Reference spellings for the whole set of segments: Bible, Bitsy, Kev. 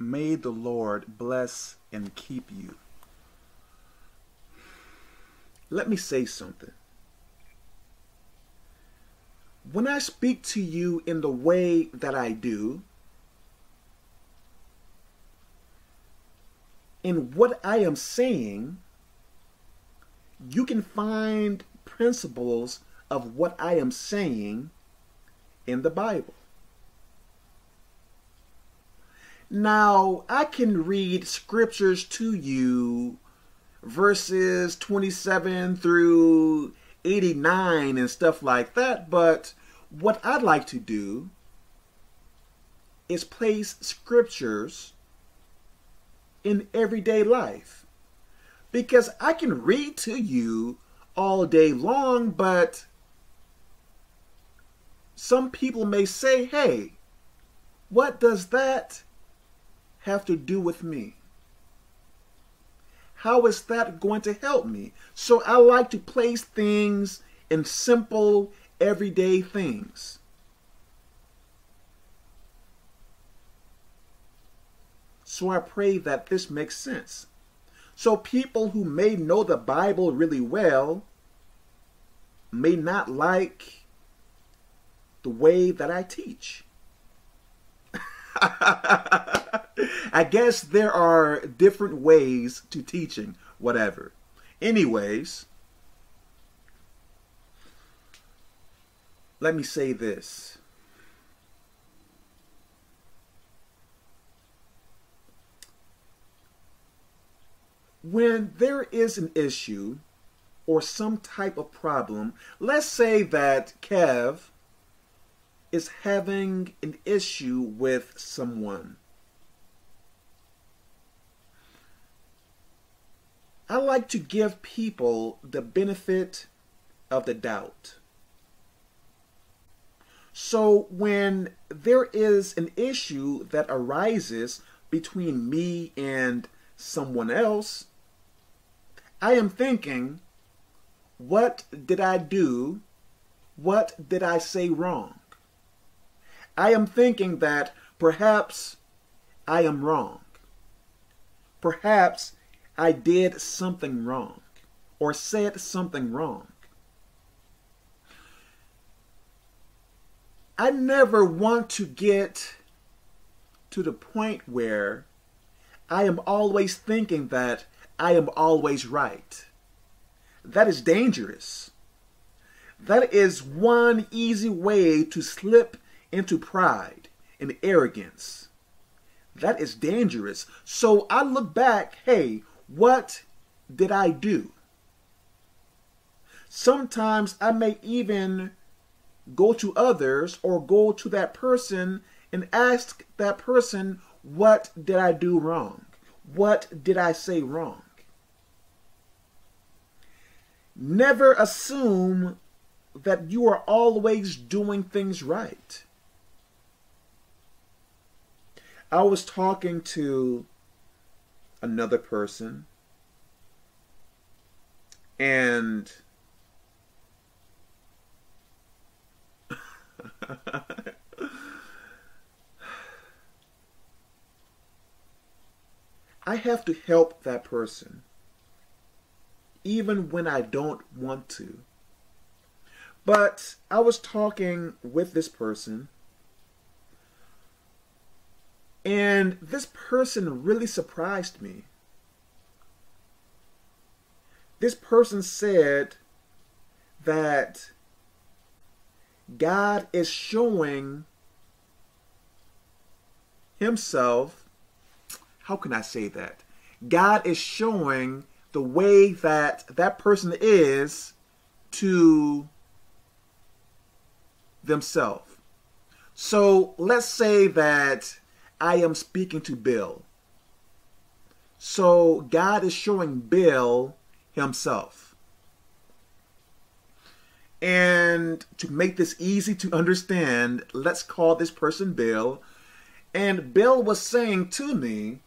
May the Lord bless and keep you. Let me say something. When I speak to you in the way that I do, in what I am saying, you can find principles of what I am saying in the Bible. Now, I can read scriptures to you, verses 27 through 89 and stuff like that, but what I'd like to do is place scriptures in everyday life. Because I can read to you all day long, but some people may say, hey, what does that have to do with me? How is that going to help me? So I like to place things in simple, everyday things. So I pray that this makes sense. So people who may know the Bible really well may not like the way that I teach. I guess there are different ways to teaching, whatever. Anyways, let me say this. When there is an issue or some type of problem, let's say that Kev is having an issue with someone. I like to give people the benefit of the doubt. So when there is an issue that arises between me and someone else, I am thinking, what did I do? What did I say wrong? I am thinking that perhaps I am wrong. Perhaps I did something wrong or said something wrong. I never want to get to the point where I am always thinking that I am always right. That is dangerous. That is one easy way to slip into pride and arrogance. That is dangerous. So I look back, hey, what did I do? Sometimes I may even go to others or go to that person and ask that person, what did I do wrong? What did I say wrong? Never assume that you are always doing things right. I was talking to another person, and I have to help that person, even when I don't want to. But I was talking with this person, and this person really surprised me. This person said that God is showing himself. How can I say that? God is showing the way that that person is to themselves. So let's say that I am speaking to Bill. So God is showing Bill himself. And to make this easy to understand, let's call this person Bill. And Bill was saying to me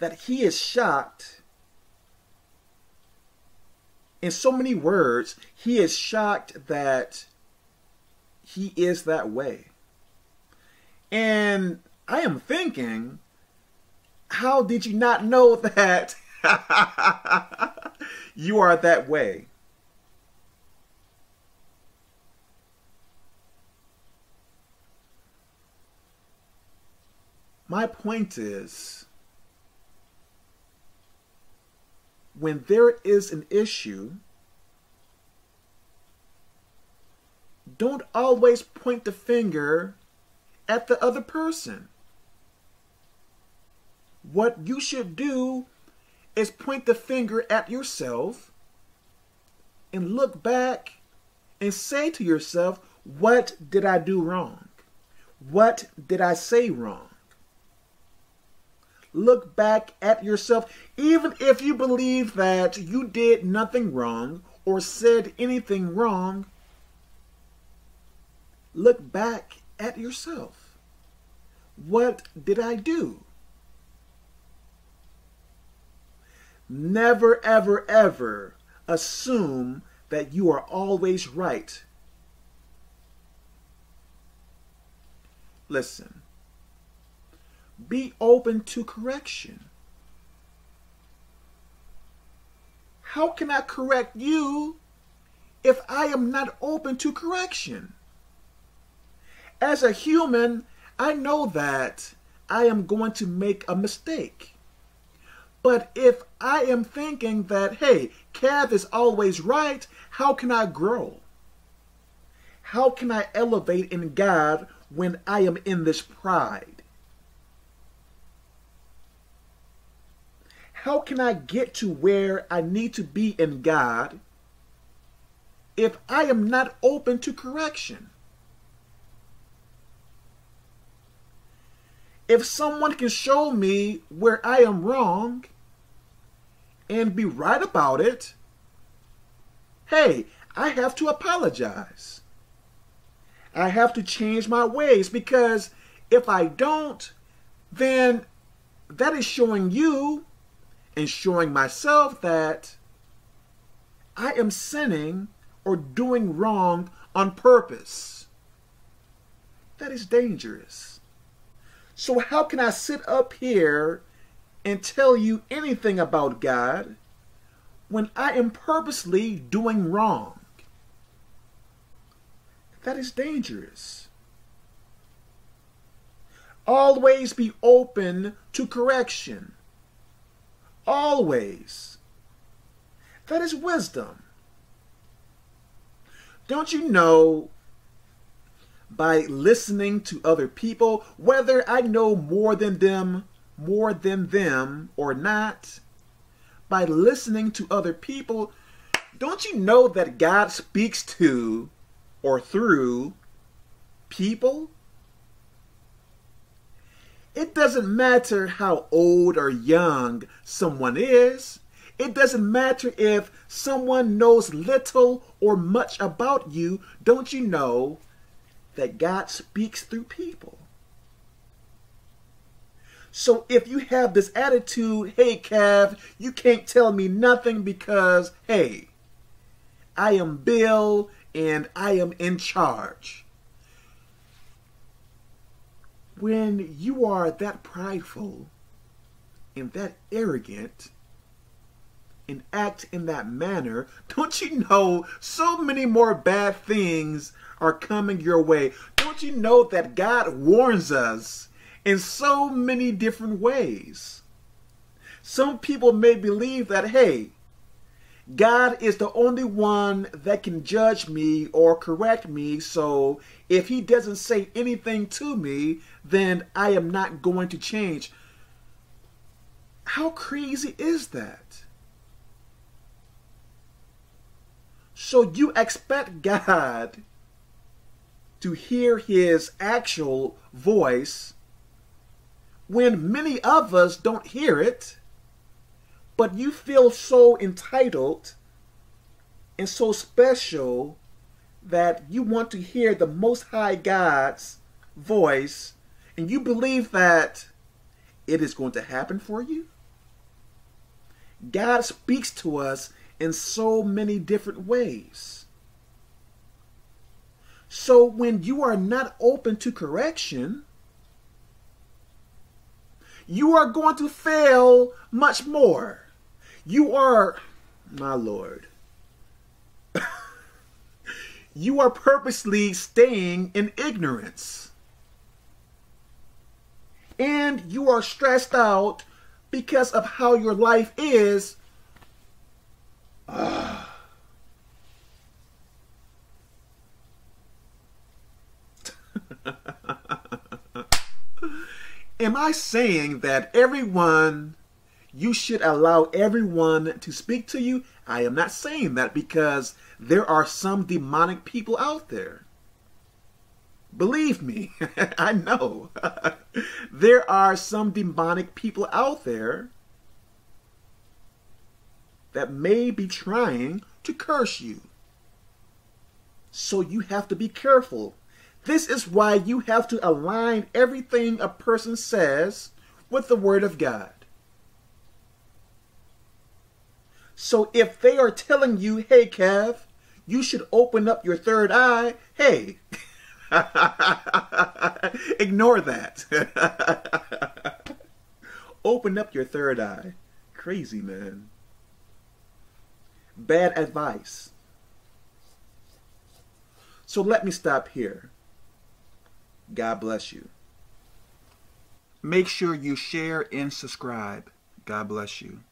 that he is shocked. In so many words, he is shocked that he is that way. And I am thinking, how did you not know that you are that way? My point is, when there is an issue, don't always point the finger at the other person. What you should do is point the finger at yourself and look back and say to yourself, what did I do wrong? What did I say wrong? Look back at yourself, even if you believe that you did nothing wrong or said anything wrong. Look back at yourself. What did I do? Never, ever, ever assume that you are always right. Listen. Be open to correction. How can I correct you if I am not open to correction? As a human, I know that I am going to make a mistake. But if I am thinking that, hey, Kev is always right, how can I grow? How can I elevate in God when I am in this pride? How can I get to where I need to be in God if I am not open to correction? If someone can show me where I am wrong and be right about it, hey, I have to apologize. I have to change my ways, because if I don't, then that is showing you and showing myself that I am sinning or doing wrong on purpose. That is dangerous. So how can I sit up here and tell you anything about God when I am purposely doing wrong? That is dangerous. Always be open to correction. Always. That is wisdom. Don't you know, by listening to other people, whether I know more than them or not, by listening to other people, don't you know that God speaks to or through people? It doesn't matter how old or young someone is. It doesn't matter if someone knows little or much about you. Don't you know that God speaks through people? So if you have this attitude, hey, Kev, you can't tell me nothing because, hey, I am Bill and I am in charge. When you are that prideful and that arrogant and act in that manner, don't you know so many more bad things are coming your way? Don't you know that God warns us in so many different ways? Some people may believe that, hey, God is the only one that can judge me or correct me, so if he doesn't say anything to me, then I am not going to change. How crazy is that? So you expect God to hear his actual voice when many of us don't hear it? But you feel so entitled and so special that you want to hear the Most High God's voice, and you believe that it is going to happen for you? God speaks to us in so many different ways. So when you are not open to correction, you are going to fail much more. You are, my Lord, you are purposely staying in ignorance. And you are stressed out because of how your life is. Am I saying that everyone, you should allow everyone to speak to you? I am not saying that, because there are some demonic people out there. Believe me, I know. There are some demonic people out there that may be trying to curse you. So you have to be careful. This is why you have to align everything a person says with the Word of God. So if they are telling you, hey, Kev, you should open up your third eye, hey, ignore that. Open up your third eye. Crazy, man. Bad advice. So let me stop here. God bless you. Make sure you share and subscribe. God bless you.